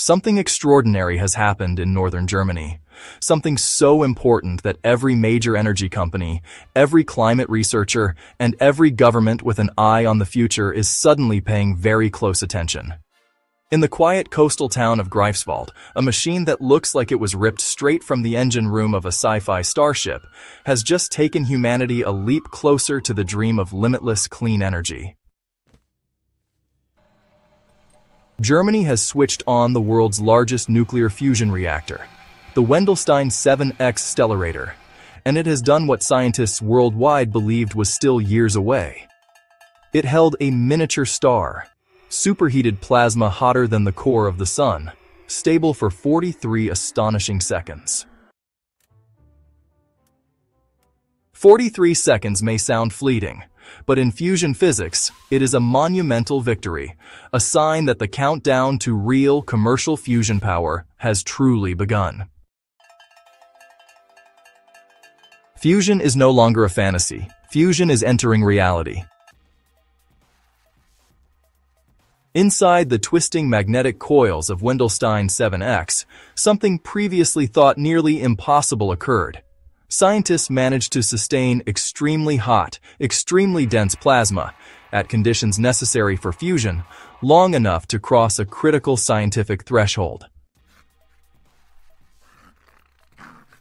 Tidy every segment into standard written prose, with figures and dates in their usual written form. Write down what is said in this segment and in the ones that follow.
Something extraordinary has happened in northern Germany. Something so important that every major energy company, every climate researcher, and every government with an eye on the future is suddenly paying very close attention. In the quiet coastal town of Greifswald, a machine that looks like it was ripped straight from the engine room of a sci-fi starship has just taken humanity a leap closer to the dream of limitless clean energy. Germany has switched on the world's largest nuclear fusion reactor, the Wendelstein 7-X stellarator, and it has done what scientists worldwide believed was still years away. It held a miniature star, superheated plasma hotter than the core of the sun, stable for 43 astonishing seconds. 43 seconds may sound fleeting, but in fusion physics, it is a monumental victory, a sign that the countdown to real commercial fusion power has truly begun. Fusion is no longer a fantasy. Fusion is entering reality. Inside the twisting magnetic coils of Wendelstein 7X, something previously thought nearly impossible occurred. Scientists managed to sustain extremely hot, extremely dense plasma, at conditions necessary for fusion, long enough to cross a critical scientific threshold.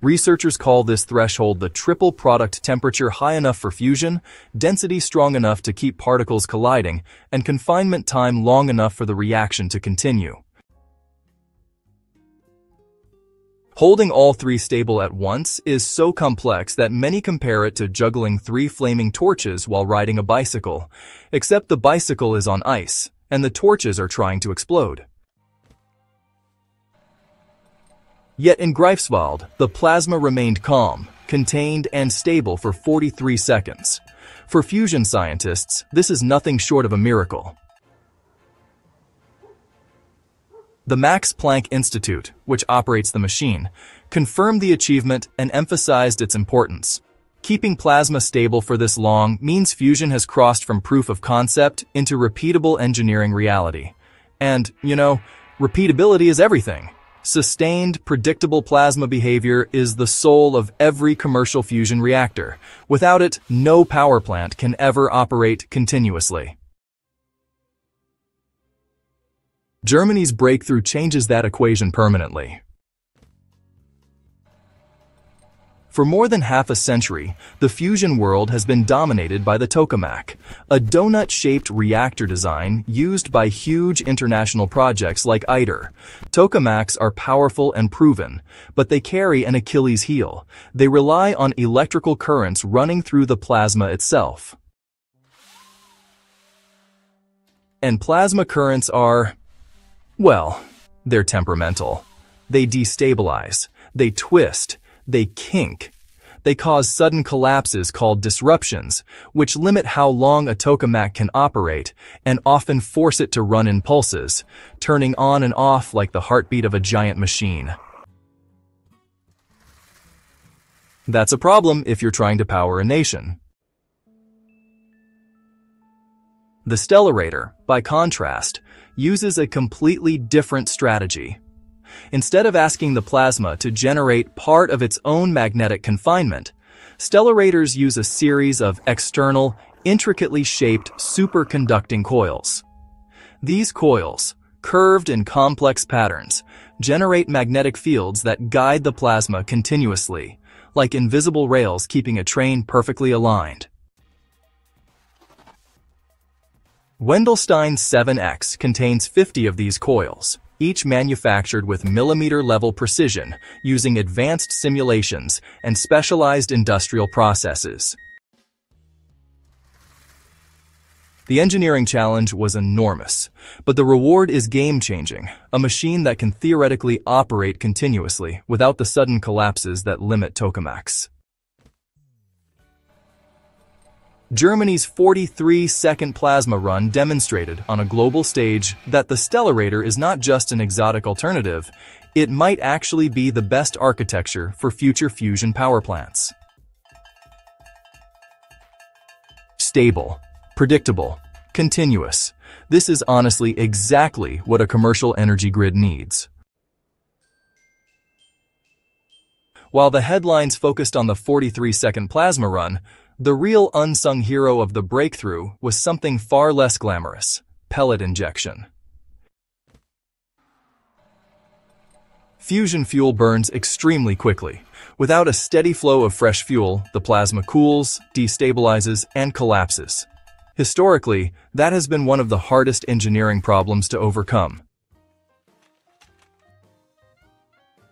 Researchers call this threshold the triple product: temperature high enough for fusion, density strong enough to keep particles colliding, and confinement time long enough for the reaction to continue. Holding all three stable at once is so complex that many compare it to juggling three flaming torches while riding a bicycle, except the bicycle is on ice, and the torches are trying to explode. Yet in Greifswald, the plasma remained calm, contained, and stable for 43 seconds. For fusion scientists, this is nothing short of a miracle. The Max Planck Institute, which operates the machine, confirmed the achievement and emphasized its importance. Keeping plasma stable for this long means fusion has crossed from proof of concept into repeatable engineering reality. And, you know, repeatability is everything. Sustained, predictable plasma behavior is the soul of every commercial fusion reactor. Without it, no power plant can ever operate continuously. Germany's breakthrough changes that equation permanently. For more than half a century, the fusion world has been dominated by the tokamak, a donut-shaped reactor design used by huge international projects like ITER. Tokamaks are powerful and proven, but they carry an Achilles heel. They rely on electrical currents running through the plasma itself. And plasma currents are, well, they're temperamental. They destabilize, they twist, they kink. They cause sudden collapses called disruptions, which limit how long a tokamak can operate and often force it to run in pulses, turning on and off like the heartbeat of a giant machine. That's a problem if you're trying to power a nation. The stellarator, by contrast, uses a completely different strategy. Instead of asking the plasma to generate part of its own magnetic confinement, stellarators use a series of external, intricately shaped superconducting coils. These coils, curved in complex patterns, generate magnetic fields that guide the plasma continuously, like invisible rails keeping a train perfectly aligned. Wendelstein 7X contains 50 of these coils, each manufactured with millimeter-level precision using advanced simulations and specialized industrial processes. The engineering challenge was enormous, but the reward is game-changing, a machine that can theoretically operate continuously without the sudden collapses that limit tokamaks. Germany's 43-second plasma run demonstrated on a global stage that the stellarator is not just an exotic alternative, it might actually be the best architecture for future fusion power plants. Stable, predictable, Continuous. This is honestly exactly what a commercial energy grid needs. While the headlines focused on the 43-second plasma run, the real unsung hero of the breakthrough was something far less glamorous: pellet injection. Fusion fuel burns extremely quickly. Without a steady flow of fresh fuel, the plasma cools, destabilizes, and collapses. Historically, that has been one of the hardest engineering problems to overcome.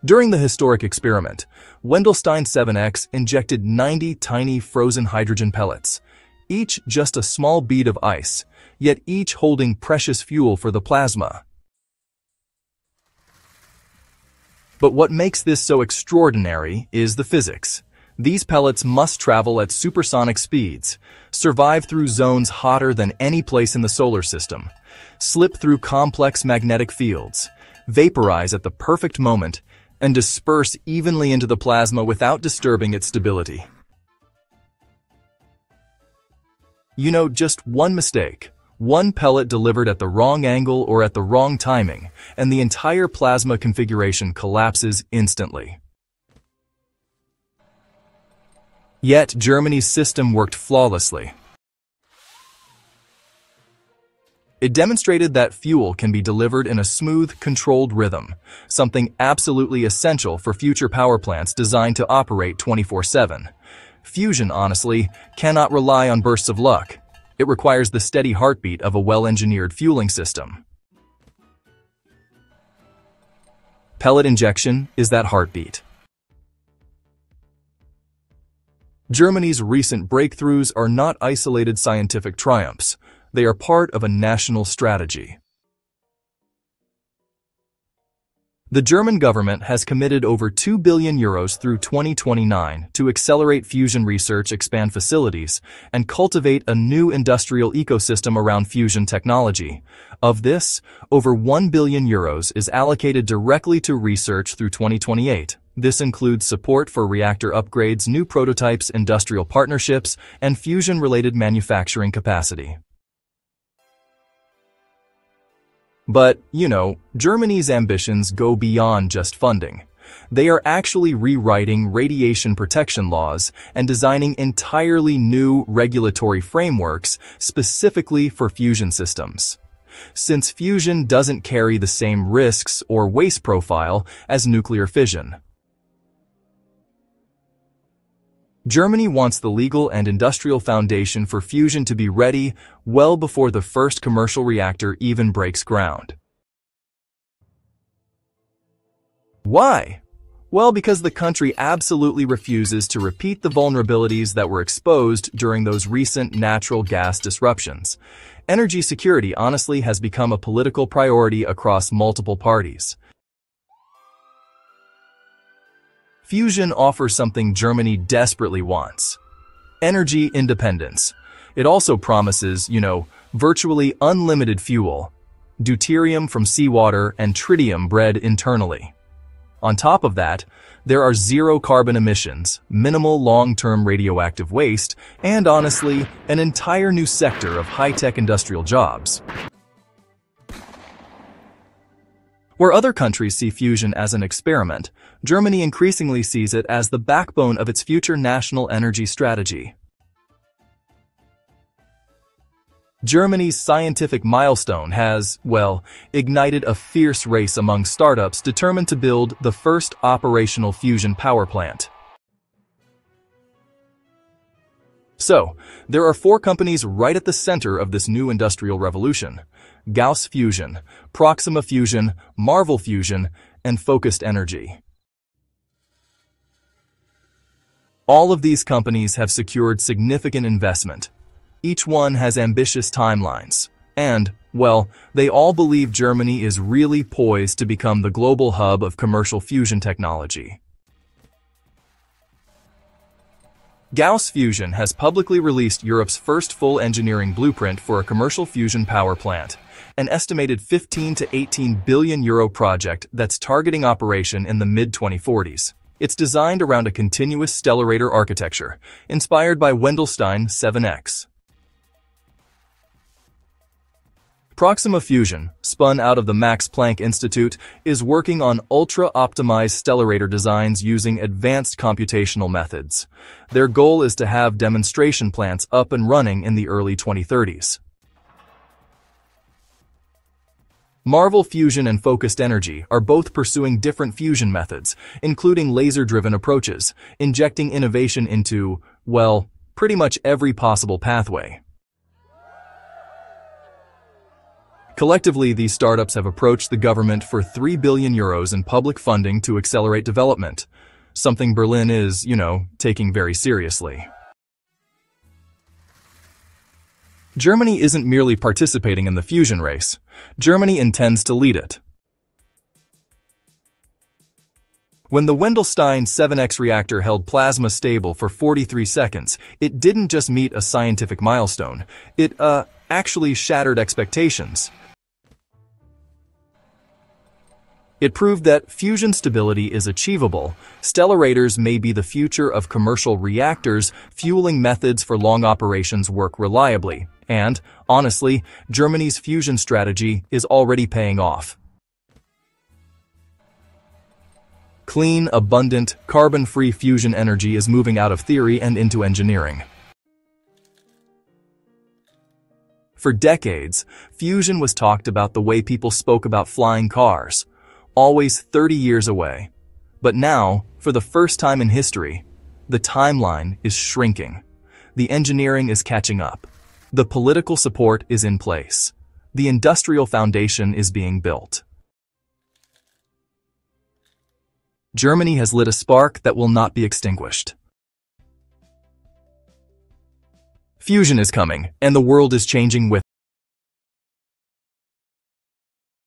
During the historic experiment, Wendelstein 7-X injected 90 tiny frozen hydrogen pellets, each just a small bead of ice, yet each holding precious fuel for the plasma. But what makes this so extraordinary is the physics. These pellets must travel at supersonic speeds, survive through zones hotter than any place in the solar system, slip through complex magnetic fields, vaporize at the perfect moment, and disperse evenly into the plasma without disturbing its stability. Just one mistake, one pellet delivered at the wrong angle or at the wrong timing, and the entire plasma configuration collapses instantly. Yet Germany's system worked flawlessly. It demonstrated that fuel can be delivered in a smooth, controlled rhythm, something absolutely essential for future power plants designed to operate 24/7. Fusion, honestly, cannot rely on bursts of luck. It requires the steady heartbeat of a well-engineered fueling system. Pellet injection is that heartbeat. Germany's recent breakthroughs are not isolated scientific triumphs. They are part of a national strategy. The German government has committed over 2 billion euros through 2029 to accelerate fusion research, expand facilities, and cultivate a new industrial ecosystem around fusion technology. Of this, over 1 billion euros is allocated directly to research through 2028. This includes support for reactor upgrades, new prototypes, industrial partnerships, and fusion-related manufacturing capacity. But, Germany's ambitions go beyond just funding. They are actually rewriting radiation protection laws and designing entirely new regulatory frameworks specifically for fusion systems. Since fusion doesn't carry the same risks or waste profile as nuclear fission, Germany wants the legal and industrial foundation for fusion to be ready well before the first commercial reactor even breaks ground. Why? Well, because the country absolutely refuses to repeat the vulnerabilities that were exposed during those recent natural gas disruptions. Energy security honestly has become a political priority across multiple parties. Fusion offers something Germany desperately wants: energy independence. It also promises, virtually unlimited fuel, deuterium from seawater and tritium bred internally. On top of that, there are zero carbon emissions, minimal long-term radioactive waste, and honestly, an entire new sector of high-tech industrial jobs. Where other countries see fusion as an experiment, Germany increasingly sees it as the backbone of its future national energy strategy. Germany's scientific milestone has, ignited a fierce race among startups determined to build the first operational fusion power plant. So, there are four companies right at the center of this new industrial revolution: Gauss Fusion, Proxima Fusion, Marvel Fusion, and Focused Energy. All of these companies have secured significant investment. Each one has ambitious timelines. And, they all believe Germany is really poised to become the global hub of commercial fusion technology. Gauss Fusion has publicly released Europe's first full engineering blueprint for a commercial fusion power plant, an estimated 15 to 18 billion euro project that's targeting operation in the mid-2040s. It's designed around a continuous stellarator architecture, inspired by Wendelstein 7X. Proxima Fusion, spun out of the Max Planck Institute, is working on ultra-optimized stellarator designs using advanced computational methods. Their goal is to have demonstration plants up and running in the early 2030s. Marvel Fusion and Focused Energy are both pursuing different fusion methods, including laser-driven approaches, injecting innovation into, well, pretty much every possible pathway. Collectively, these startups have approached the government for 3 billion euros in public funding to accelerate development, something Berlin is, taking very seriously. Germany isn't merely participating in the fusion race. Germany intends to lead it. When the Wendelstein 7-X reactor held plasma stable for 43 seconds, it didn't just meet a scientific milestone. It, actually shattered expectations. It proved that fusion stability is achievable. Stellarators may be the future of commercial reactors, fueling methods for long operations work reliably. And, honestly, Germany's fusion strategy is already paying off. Clean, abundant, carbon-free fusion energy is moving out of theory and into engineering. For decades, fusion was talked about the way people spoke about flying cars. Always 30 years away. But now, for the first time in history, the timeline is shrinking. The engineering is catching up. The political support is in place. The industrial foundation is being built. Germany has lit a spark that will not be extinguished. Fusion is coming, and the world is changing with it.